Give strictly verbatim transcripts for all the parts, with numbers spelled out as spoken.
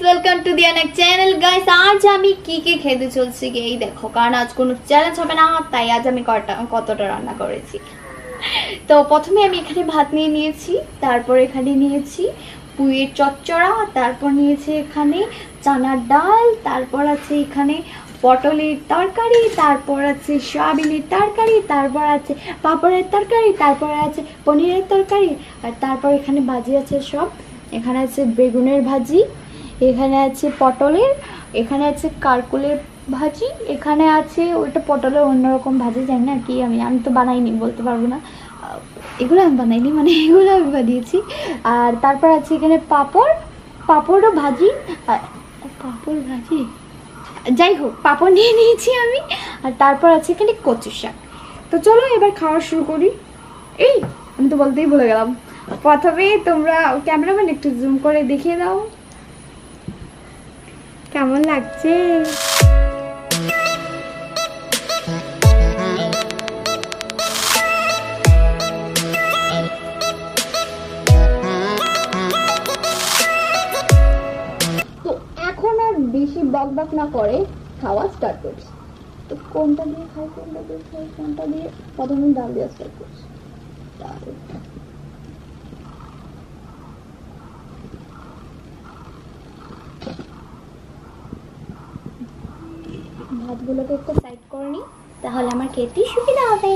guys, welcome to the next channel guys. आज आमी की की खेदे चलছি এই দেখো কারণ আজ কোনো চ্যালেঞ্জ হবে না তাই আজ আমি কতটা রান্না করেছি তো প্রথমে আমি এখানে ভাত নিয়ে নিয়েছি তারপর এখানে নিয়েছি পুঁইয়ের চচ্চড়া তারপর নিয়েছি এখানে চানার ডাল তারপর আছে এখানে পটলের তরকারি তারপর আছে সয়াবিনের তরকারি তারপর আছে পাপড়ের তরকারি তারপর আছে পনিরের তরকারি আর তারপর এখানে ভাজি আছে সব এখানে আছে বেগুনের ভাজি এখানে আছে পটলের এখানে আছে কারকুলের ভাজি এখানে আছে ওটা পটলের অন্যরকম ভাজি জানি না কি আমি আমি তো বানাইনি বলতে পারবো না এগুলো আমি বানাইনি মানে এগুলো আমি বানিয়েছি আর তারপর আছে এখানে পাপড় পাপড়ও ভাজি পাপড় ভাজি যাই হোক পাপড় নিয়ে নিয়েছি আমি আর তারপর আছে এখানে কচু শাক তো চলো এবার খাওয়া শুরু করি এই আমি তো বলতেই ভুলে গেলাম প্রথমে তোমরা ক্যামেরাম্যান একটু জুম করে দেখিয়ে দাও কেমন লাগছে তো এখন আর বেশি বক বক না করে খাওয়া স্টার্ট করছি তো কোনটা দিয়ে খাই কোনটা দিয়ে খাই কোনটা দিয়ে প্রথমে ডাল দিয়ে স্টার্ট করছি ভাতগুলোকে একটু সাইড করে নিই তাহলে আমার খেতে সুবিধা হবে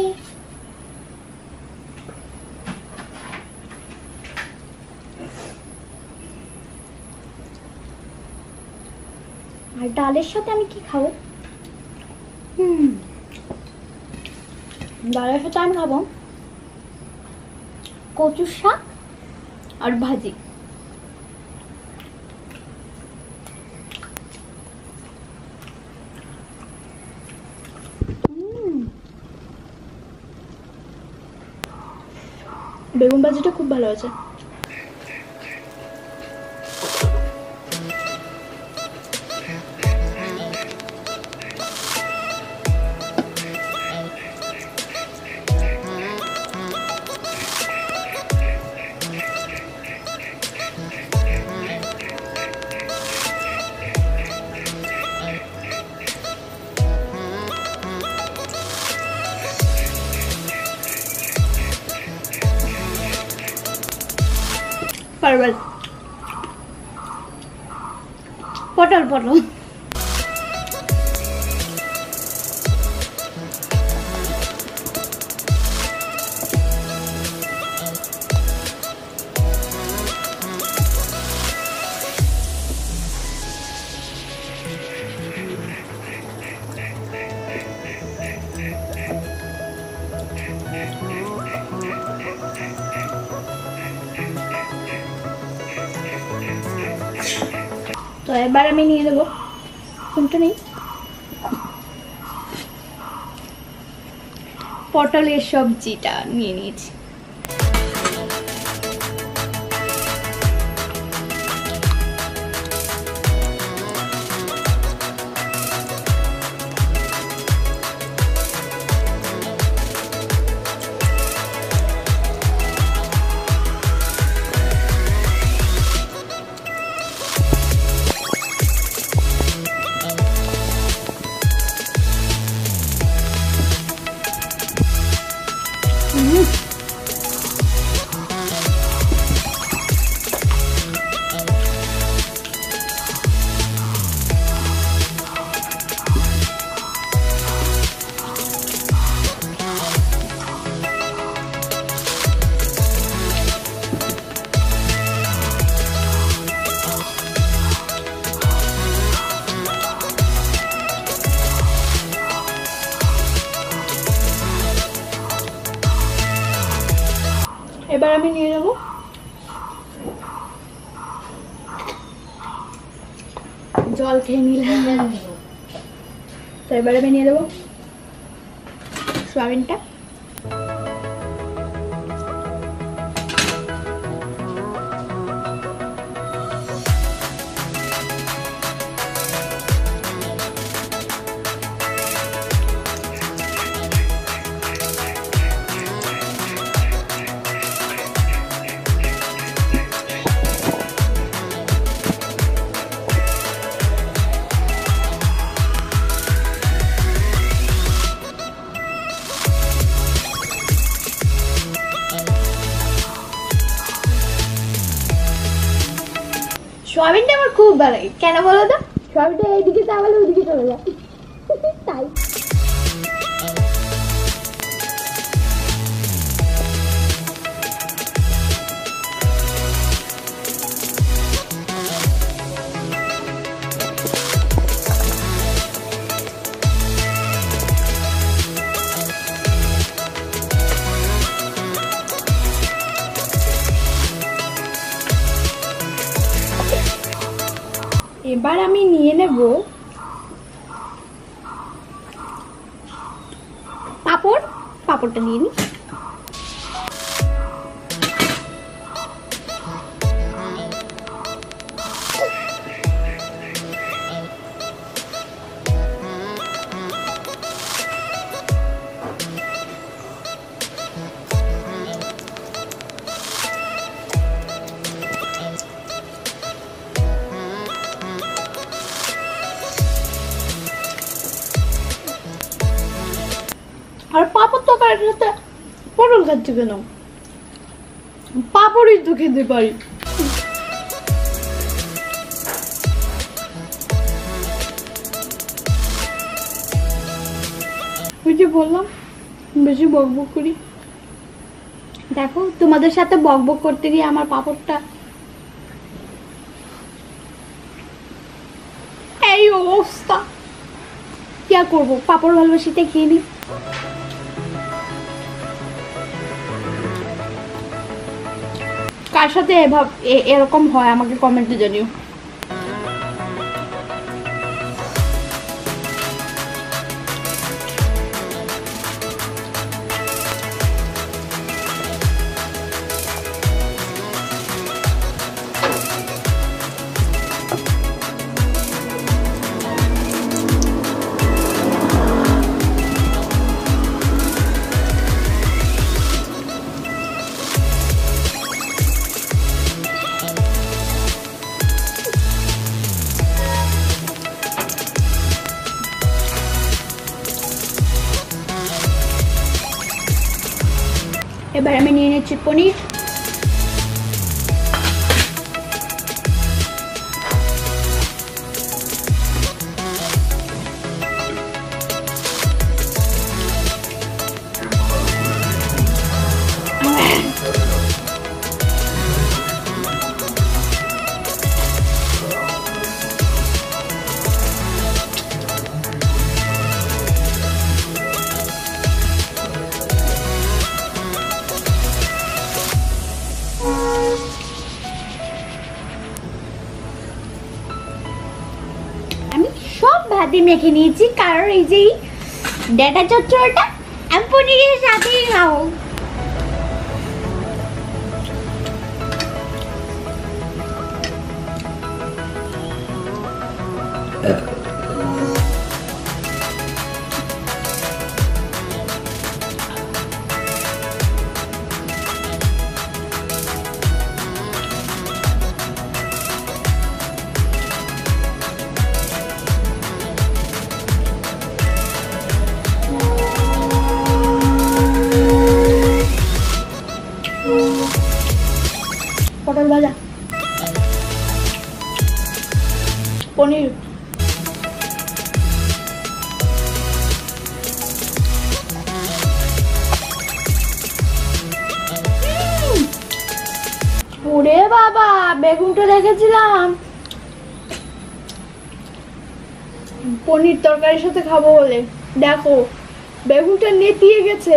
আর ডালের সাথে আমি কি খাবো হুম ডালের সাথে আমি খাবো কচু শাক আর ভাজি বেগুন ভাজিটা খুব ভালো আছে পটল পটল তো এবার আমি নিয়ে দেবো কোনটা নেই পটলের সবজিটা নিয়ে নিয়েছি এবার আমি নিয়ে নেব জল খেয়ে নিলাম তো এবার আমি নিয়ে নেব সয়াবিনটা সোয়াবিনটা আমার খুব ভালো লাগে। কেন বলো তো? সোয়াবিনটা এইদিকে চাওয়ালে ওইদিকে চলে যায়, তাই। এবার আমি নিয়ে নেব পাপড়, পাপড়টা নিয়ে নিই। আর পাপড় তো কাটতে পটল খাচ্ছি কেন? পাপড়ই তো খেতে পারি। ওই যে বললাম বেশি বকবক করি, দেখো তোমাদের সাথে বকবক করতে গিয়ে আমার পাপড়টা এই অবস্থা। কি আর করবো, পাপড় ভালোবাসিতে খেয়ে নি। কার সাথে এরকম হয় আমাকে কমেন্টে জানিও। এবার আমি নিয়ে নিচ্ছি পনির। ভাতে মেখে নিয়েছি, কারণ এই যে ডেটা চচ্চড়িটা আমি পনিরের সাথেই খাবো। পটল ভাজা, পনির, ওরে বাবা বেগুনটা দেখেছিলাম। পনির তরকারির সাথে খাবো বলে দেখো বেগুনটা নেতিয়ে গেছে।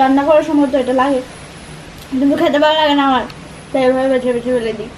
রান্না করার সময় তো এটা লাগে, কিন্তু খেতে ভালো লাগে না আমার, তাই এভাবে বেছে বেছে ফেলে দিই।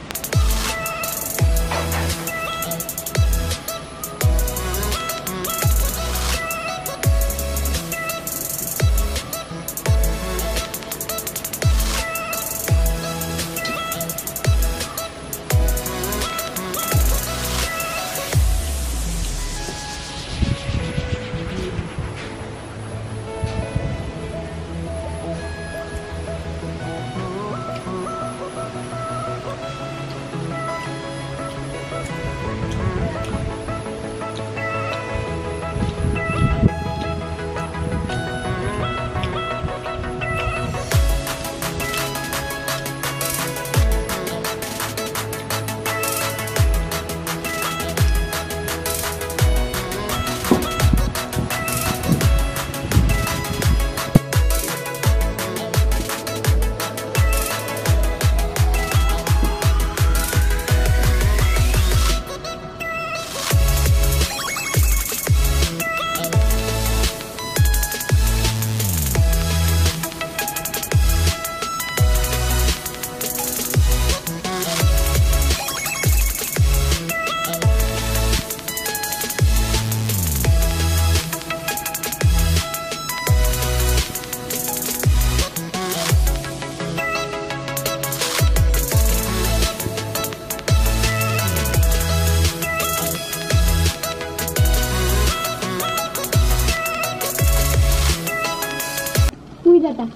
हुई जाता है।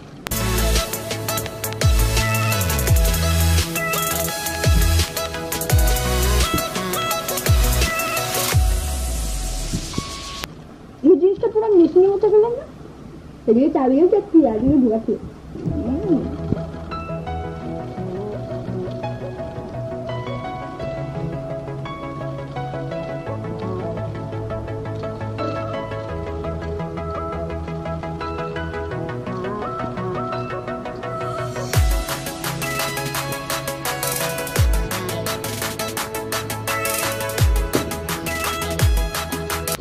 ये जींस तो पूरा मिशनी होता है ना, तो ये चाबियां चक्की आ गई बुआ की।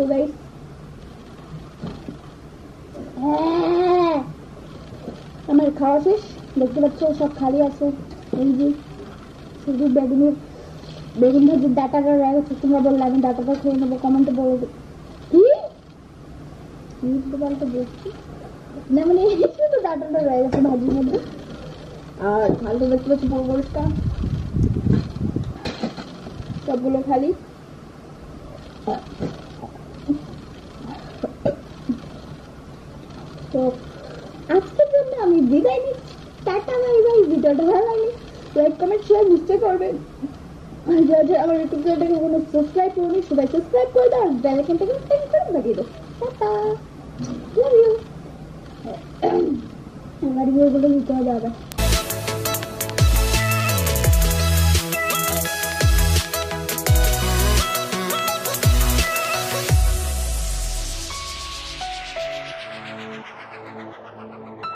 तो गाइस हमारे खाओ शेष देखते बच्चों सब खा लिया। से शुद्ध बेगुन बेगुन भाजी डाटा का रहेगा तो तुम्हारा बोल लागे डाटा का खेल ना कमेंट बोल की यूट्यूब वाले तो बोलती ना मैंने इसमें तो डाटा का रहेगा तो भाजी में भी और खा लो बच्चे बच्चे बोल बोल का सब बोलो खा ली। तो আজকের জন্য আমি বিদায় নিচ্ছি, টাটা বাই বাই। ভিডিওটা ভালো লাগলে লাইক কমেন্ট শেয়ার নিশ্চয়ই করবেন। আর যারা যারা আমার ইউটিউব চ্যানেলটাকে এখনো সাবস্ক্রাইব করনি সবাই সাবস্ক্রাইব করে দাও আর বেল আইকনটাকে ক্লিক করে বাজিয়ে দাও। Tata, love you. আমার ভিডিওগুলো নিতে হবে।